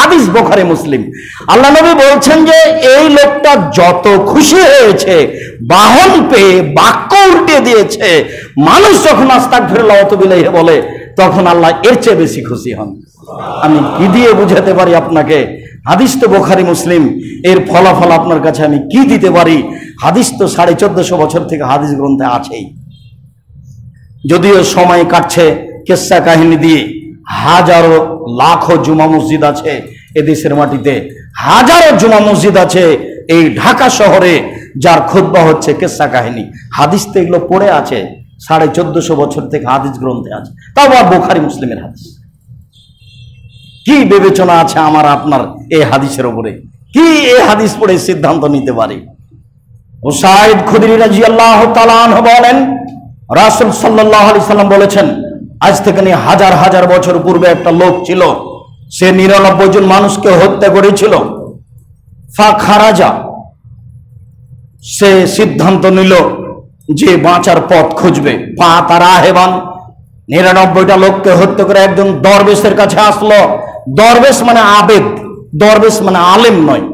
হাদিস বুখারী মুসলিম আল্লাহ নবী বলছেন যে এই লোকটা যত খুশি হয়েছে বাহন পেয়ে বাক্য উল্টে দিয়েছে। মানুষ যখন আস্তাগফিরুল্লাহ ওয়া তুবু ইলাইহি বলে তখন আল্লাহ এর চেয়ে বেশি খুশি হন। আমি কি দিয়ে বুঝাতে পারি আপনাকে? হাদিস তো বুখারী মুসলিম, এর ফলাফল আপনার কাছে আমি কি দিতে পারি? হাদিস তো ১৪৫০ বছর থেকে হাদিস গ্রন্থে আছেই, যদিও সময় কাটছে কেসা কাহিনী দিয়ে। হাজারো লাখো জুমা মসজিদ আছে এদেশের মাটিতে, হাজারো জুমা মসজিদ আছে এই ঢাকা শহরে যার খুতবা হচ্ছে কেসা কাহিনী। হাদিস তো এগুলো পড়ে আছে, ১৪৫০ বছর থেকে হাদিস গ্রন্থে আছে, তাও আবার বুখারী মুসলিমের হাদিস। কি বিবেচনা আছে আমার আপনার এই হাদিসের উপরে? কি এই হাদিস পড়ে সিদ্ধান্ত নিতে পারি? ওসাইদ খুদরি রাদিয়াল্লাহু তাআলা আনহু বলেন রাসূল সাল্লাল্লাহু আলাইহি সাল্লাম বলেছেন, আজ থেকে নিয়ে হাজার হাজার বছর পূর্বে একটা লোক ছিল, সে ৯৯ জন মানুষকে হত্যা করেছিল। ফাখারাজা, সে সিদ্ধান্ত নিল যে বাঁচার পথ খুঁজবে। পা তারা হেবান, ৯৯টা লোককে হত্যা করে একজন দরবেশের কাছে আসলো। দরবেশ মানে আবেদ, দরবেশ মানে আলেম নয়।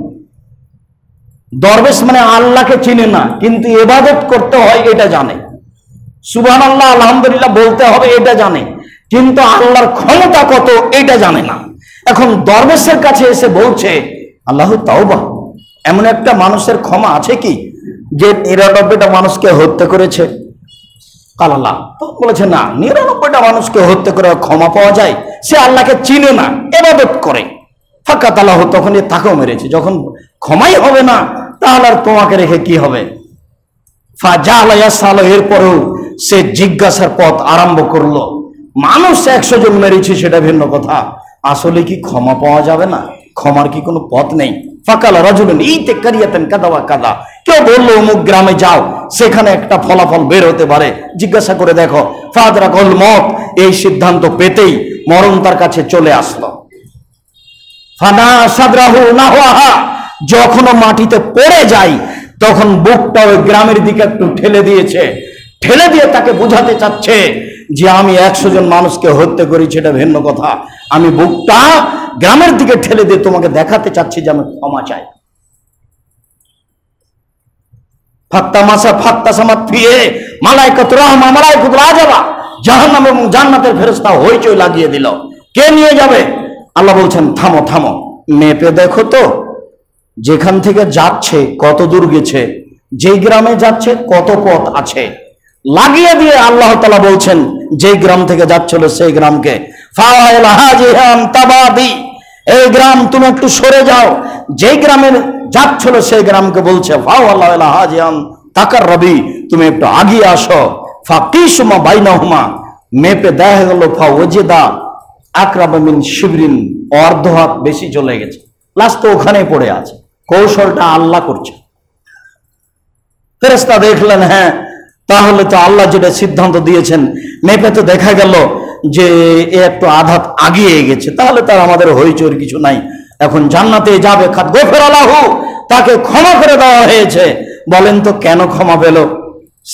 দরবেশ মানে আল্লাহকে চিনে না, কিন্তু ইবাদত করতে হয় এটা জানে। সুবহানাল্লাহ আলহামদুলিল্লাহ বলতে হবে এটা জানে, কিন্তু আল্লাহর ক্ষমতা কত এটা জানে না। এখন দরবেশের কাছে এসে বলছে, আল্লাহ তাওবা, এমন একটা মানুষের ক্ষমা আছে কি যে ৯৯টা মানুষকে হত্যা করেছে? কালালা, তো বলেছে না, ৯৯টা মানুষকে হত্যা করে ক্ষমা পাওয়া যায়? সে আল্লাহকে চিনে না, ইবাদত করে। ফাঁকা তালাহ, তখন তাকেও মেরেছে। যখন ক্ষমাই হবে না তাহলে আর তোমাকে রেখে কি হবে? ফাজা আলাইয়া সাল, এরপরেও সে জিজ্ঞাসার পথ আরম্ভ করলো। মানুষ ১০০ জন মেরেছে সেটা ভিন্ন কথা, আসলে কি ক্ষমা পাওয়া যাবে না? ক্ষমার কি কোনো পথ নেই? ফাকালা রাজুলুন ইতাকারিয়াতান কাযা ওয়া কাযা, কেউ বললো অমুক গ্রামে যাও, সেখানে একটা ফলাফল বের হতে পারে, জিজ্ঞাসা করে দেখো। ফাদরাকুল মত, এই সিদ্ধান্ত পেতেই মরণ তার কাছে চলে আসলো। ফানা সাদরাহু নাহওয়াহা, যখন মাটিতে পড়ে যায় তখন বুকটা ওই গ্রামের দিকে একটু ঠেলে দিয়েছে, ঠেলে দিয়ে তাকে বোঝাতে চাচ্ছে যে আমি ১০০ জন মানুষকে হত্যা করেছি এটা ভিন্ন কথা, আমি বুকটা গ্রামের দিকে ঠেলে দিয়ে তোমাকে দেখাতে চাচ্ছি যে আমি ক্ষমা চাই। জাহান্নাম এবং জান্নাতের ফেরেশতা হইচই লাগিয়ে দিল, কে নিয়ে যাবে? আল্লাহ বলছেন থামো থামো, মেপে দেখো তো যেখান থেকে যাচ্ছে কত দূর গেছে, যে গ্রামে যাচ্ছে কত পথ আছে। লাগিয়ে দিয়ে আল্লাহ তাআলা বলছেন যে গ্রাম থেকে যাচ্ছিল সেই গ্রামকে, এই গ্রাম তুমি একটু সরে যাও। যে গ্রামে যাচ্ছিল সেই গ্রামকে বলছে রবি, তুমি একটু আগিয়ে আসো। ফাকিসুমা বাইনাহুমা, মেপে দেখা গেল ফাওয়াজিদা আকরাবা মিন শিবরিন, অর্ধ হাত বেশি চলে গেছে, লাস্ট তো ওখানে পড়ে আছে। কৌশলটা আল্লাহ করছে। ফেরেশতা দেখলেন, হ্যাঁ তাহলে তো আল্লাহ যেটা সিদ্ধান্ত দিয়েছেন, মেপে তো দেখা গেল যে একটু আঘাত আগিয়ে গেছে, তাহলে তার আমাদের হইচইর কিছু নাই, এখন জান্নাতে যাবে। খাদ গফরালাহু, তাকে ক্ষমা করে দেওয়া হয়েছে। বলেন তো কেন ক্ষমা পেল?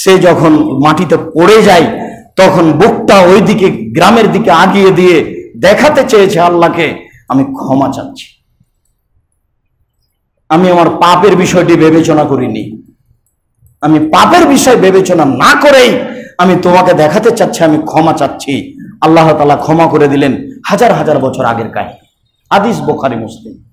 সে যখন মাটিতে পড়ে যায় তখন বুকটা ওই দিকে গ্রামের দিকে আগিয়ে দিয়ে দেখাতে চেয়েছে আল্লাহকে, আমি ক্ষমা চাচ্ছি, আমি আমার পাপের বিষয়টি বিবেচনা করিনি, আমি পাপের বিষয় বিবেচনা না করেই আমি তোমাকে দেখাতে চাচ্ছি, আমি ক্ষমা চাচ্ছি। আল্লাহ তাআলা ক্ষমা করে দিলেন। হাজার হাজার বছর আগের কাহিনী, হাদিস বুখারী মুসলিম।